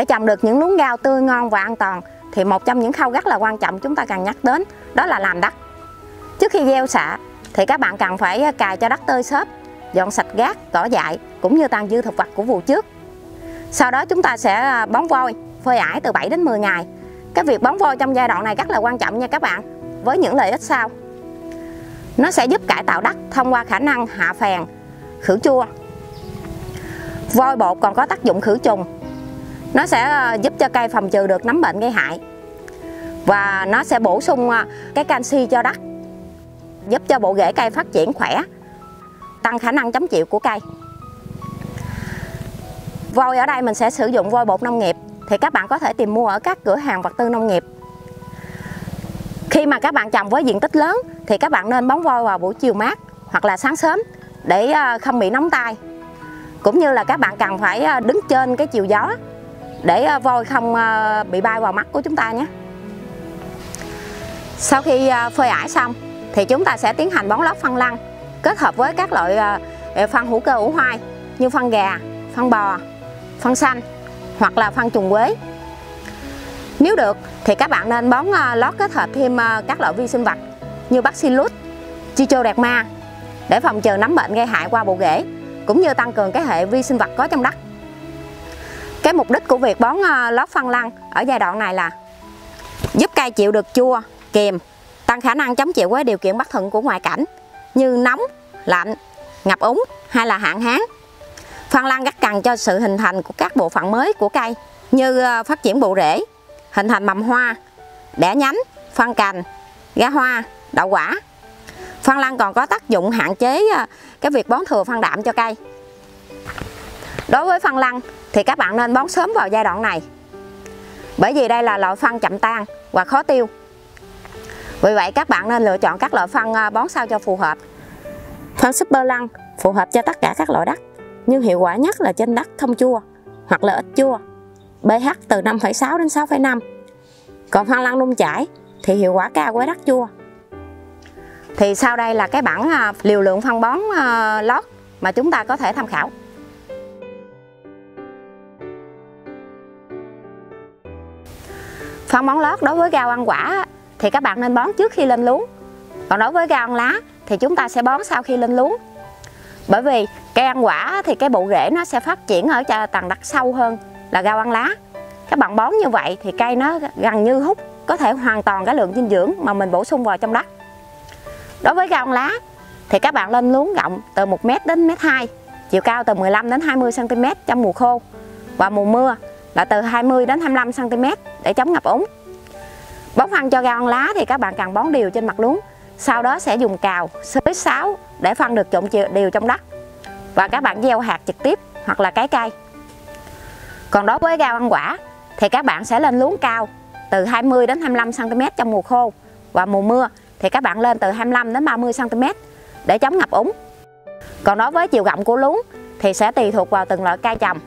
Để trồng được những luống rau tươi ngon và an toàn thì một trong những khâu rất là quan trọng chúng ta cần nhắc đến đó là làm đất. Trước khi gieo xạ thì các bạn cần phải cày cho đất tơi xốp, dọn sạch gác, cỏ dại cũng như tàn dư thực vật của vụ trước. Sau đó chúng ta sẽ bón vôi, phơi ải từ 7 đến 10 ngày. Cái việc bón vôi trong giai đoạn này rất là quan trọng nha các bạn, với những lợi ích sau. Nó sẽ giúp cải tạo đất thông qua khả năng hạ phèn, khử chua. Vôi bột còn có tác dụng khử trùng. Nó sẽ giúp cho cây phòng trừ được nấm bệnh gây hại. Và nó sẽ bổ sung cái canxi cho đất, giúp cho bộ rễ cây phát triển khỏe, tăng khả năng chống chịu của cây. Vôi ở đây mình sẽ sử dụng vôi bột nông nghiệp, thì các bạn có thể tìm mua ở các cửa hàng vật tư nông nghiệp. Khi mà các bạn trồng với diện tích lớn thì các bạn nên bón vôi vào buổi chiều mát hoặc là sáng sớm để không bị nóng tay. Cũng như là các bạn cần phải đứng trên cái chiều gió để vôi không bị bay vào mắt của chúng ta nhé. Sau khi phơi ải xong thì chúng ta sẽ tiến hành bón lót phân lăng kết hợp với các loại phân hữu cơ hữu hoai như phân gà, phân bò, phân xanh hoặc là phân trùng quế. Nếu được thì các bạn nên bón lót kết hợp thêm các loại vi sinh vật như Bacillus, Trichoderma để phòng trừ nấm bệnh gây hại qua bộ rễ, cũng như tăng cường cái hệ vi sinh vật có trong đất. Cái mục đích của việc bón lót phân lăng ở giai đoạn này là giúp cây chịu được chua, kiềm, tăng khả năng chống chịu với điều kiện bất thuận của ngoại cảnh như nóng, lạnh, ngập úng hay là hạn hán. Phân lăng rất cần cho sự hình thành của các bộ phận mới của cây như phát triển bộ rễ, hình thành mầm hoa, đẻ nhánh, phân cành, ra hoa, đậu quả. Phân lăng còn có tác dụng hạn chế cái việc bón thừa phân đạm cho cây. Đối với phân lăng thì các bạn nên bón sớm vào giai đoạn này, bởi vì đây là loại phân chậm tan và khó tiêu. Vì vậy các bạn nên lựa chọn các loại phân bón sao cho phù hợp. Phân super lăng phù hợp cho tất cả các loại đất, nhưng hiệu quả nhất là trên đất không chua hoặc là ít chua, pH từ 5,6 đến 6,5. Còn phân lăng nung chảy thì hiệu quả cao với đất chua. Thì sau đây là cái bảng liều lượng phân bón lót mà chúng ta có thể tham khảo. Phân bón lót đối với rau ăn quả thì các bạn nên bón trước khi lên luống. Còn đối với rau ăn lá thì chúng ta sẽ bón sau khi lên luống. Bởi vì cây ăn quả thì cái bộ rễ nó sẽ phát triển ở tầng đất sâu hơn là rau ăn lá. Các bạn bón như vậy thì cây nó gần như hút có thể hoàn toàn cái lượng dinh dưỡng mà mình bổ sung vào trong đất. Đối với rau ăn lá thì các bạn lên luống rộng từ 1m đến 1m2, chiều cao từ 15 đến 20cm trong mùa khô, và mùa mưa là từ 20 đến 25cm để chống ngập úng. Bón phân cho rau ăn lá thì các bạn cần bón đều trên mặt luống, sau đó sẽ dùng cào, xới sáo để phân được trộn đều trong đất, và các bạn gieo hạt trực tiếp hoặc là cái cây. Còn đối với rau ăn quả thì các bạn sẽ lên luống cao từ 20 đến 25cm trong mùa khô, và mùa mưa thì các bạn lên từ 25 đến 30cm để chống ngập úng. Còn đối với chiều rộng của luống thì sẽ tùy thuộc vào từng loại cây trồng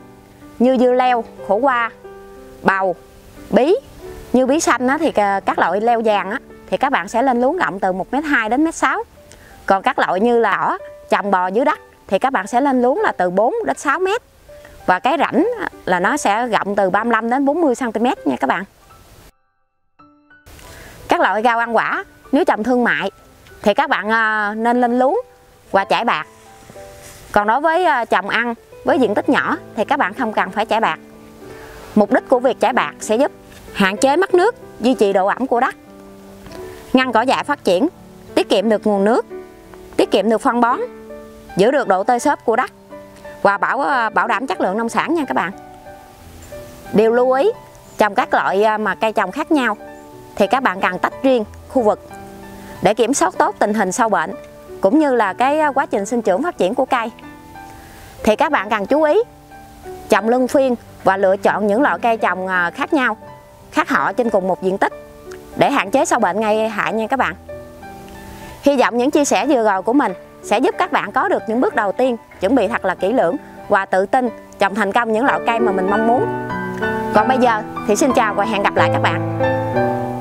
như dưa leo, khổ qua, bầu, bí. Như bí xanh thì các loại leo vàng thì các bạn sẽ lên luống rộng từ 1m2 đến 1m6. Còn các loại như là ổi, trồng bò dưới đất thì các bạn sẽ lên luống là từ 4 đến 6m. Và cái rãnh là nó sẽ rộng từ 35 đến 40cm nha các bạn. Các loại rau ăn quả nếu trồng thương mại thì các bạn nên lên luống và chải bạt. Còn đối với trồng ăn với diện tích nhỏ thì các bạn không cần phải chải bạt. Mục đích của việc chải bạt sẽ giúp hạn chế mất nước, duy trì độ ẩm của đất, ngăn cỏ dại phát triển, tiết kiệm được nguồn nước, tiết kiệm được phân bón, giữ được độ tơi xốp của đất và bảo đảm chất lượng nông sản nha các bạn. Điều lưu ý, trồng các loại mà cây trồng khác nhau thì các bạn cần tách riêng khu vực để kiểm soát tốt tình hình sâu bệnh cũng như là cái quá trình sinh trưởng phát triển của cây. Thì các bạn cần chú ý trồng luân phiên và lựa chọn những loại cây trồng khác nhau, khác họ trên cùng một diện tích để hạn chế sâu bệnh gây hại nha các bạn. Hy vọng những chia sẻ vừa rồi của mình sẽ giúp các bạn có được những bước đầu tiên chuẩn bị thật là kỹ lưỡng và tự tin trồng thành công những loại cây mà mình mong muốn. Còn bây giờ thì xin chào và hẹn gặp lại các bạn.